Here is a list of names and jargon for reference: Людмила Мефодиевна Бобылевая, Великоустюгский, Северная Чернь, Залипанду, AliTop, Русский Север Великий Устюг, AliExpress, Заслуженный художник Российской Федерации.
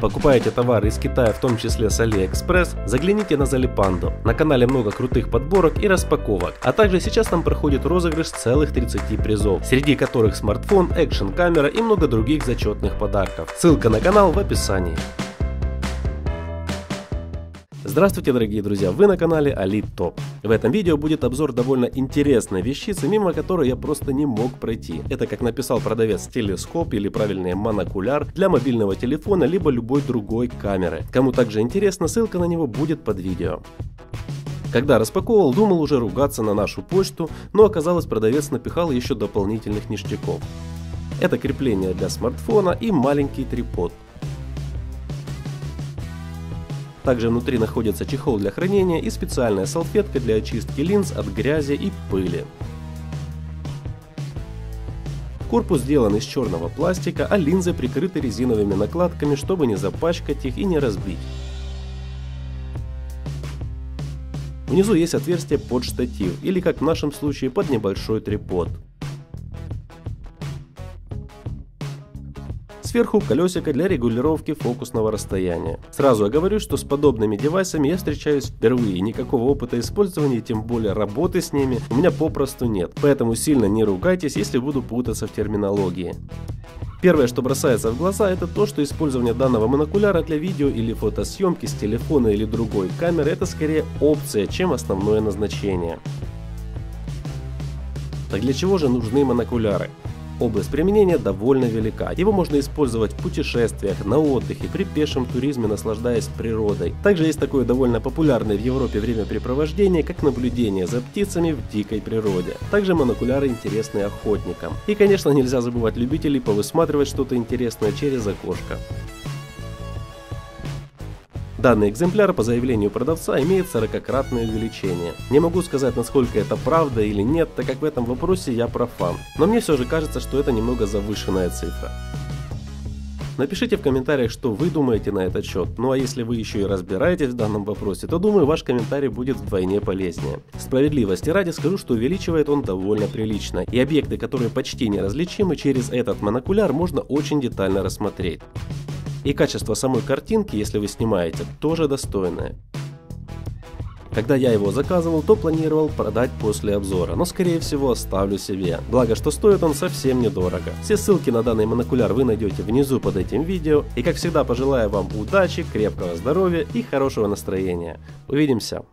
Покупаете товары из Китая, в том числе с AliExpress, загляните на Залипанду. На канале много крутых подборок и распаковок. А также сейчас там проходит розыгрыш целых 30 призов, среди которых смартфон, экшн-камера и много других зачетных подарков. Ссылка на канал в описании. Здравствуйте, дорогие друзья, вы на канале AliTop. В этом видео будет обзор довольно интересной вещицы, мимо которой я просто не мог пройти. Это, как написал продавец, телескоп или правильнее монокуляр для мобильного телефона, либо любой другой камеры. Кому также интересно, ссылка на него будет под видео. Когда распаковывал, думал уже ругаться на нашу почту, но оказалось, продавец напихал еще дополнительных ништяков. Это крепление для смартфона и маленький трипод. Также внутри находится чехол для хранения и специальная салфетка для очистки линз от грязи и пыли. Корпус сделан из черного пластика, а линзы прикрыты резиновыми накладками, чтобы не запачкать их и не разбить. Внизу есть отверстие под штатив, или, как в нашем случае, под небольшой трипод. Сверху колесико для регулировки фокусного расстояния. Сразу я говорю, что с подобными девайсами я встречаюсь впервые. Никакого опыта использования, тем более работы с ними, у меня попросту нет. Поэтому сильно не ругайтесь, если буду путаться в терминологии. Первое, что бросается в глаза, это то, что использование данного монокуляра для видео или фотосъемки с телефона или другой камеры — это скорее опция, чем основное назначение. Так для чего же нужны монокуляры? Область применения довольно велика. Его можно использовать в путешествиях, на отдыхе, при пешем туризме, наслаждаясь природой. Также есть такое довольно популярное в Европе времяпрепровождение, как наблюдение за птицами в дикой природе. Также монокуляры интересны охотникам. И, конечно, нельзя забывать любителей повысматривать что-то интересное через окошко. Данный экземпляр, по заявлению продавца, имеет 40-кратное увеличение. Не могу сказать, насколько это правда или нет, так как в этом вопросе я профан, но мне все же кажется, что это немного завышенная цифра. Напишите в комментариях, что вы думаете на этот счет, ну а если вы еще и разбираетесь в данном вопросе, то думаю, ваш комментарий будет вдвойне полезнее. Справедливости ради скажу, что увеличивает он довольно прилично, и объекты, которые почти неразличимы, через этот монокуляр можно очень детально рассмотреть. И качество самой картинки, если вы снимаете, тоже достойное. Когда я его заказывал, то планировал продать после обзора, но скорее всего оставлю себе. Благо, что стоит он совсем недорого. Все ссылки на данный монокуляр вы найдете внизу под этим видео. И как всегда, пожелаю вам удачи, крепкого здоровья и хорошего настроения. Увидимся!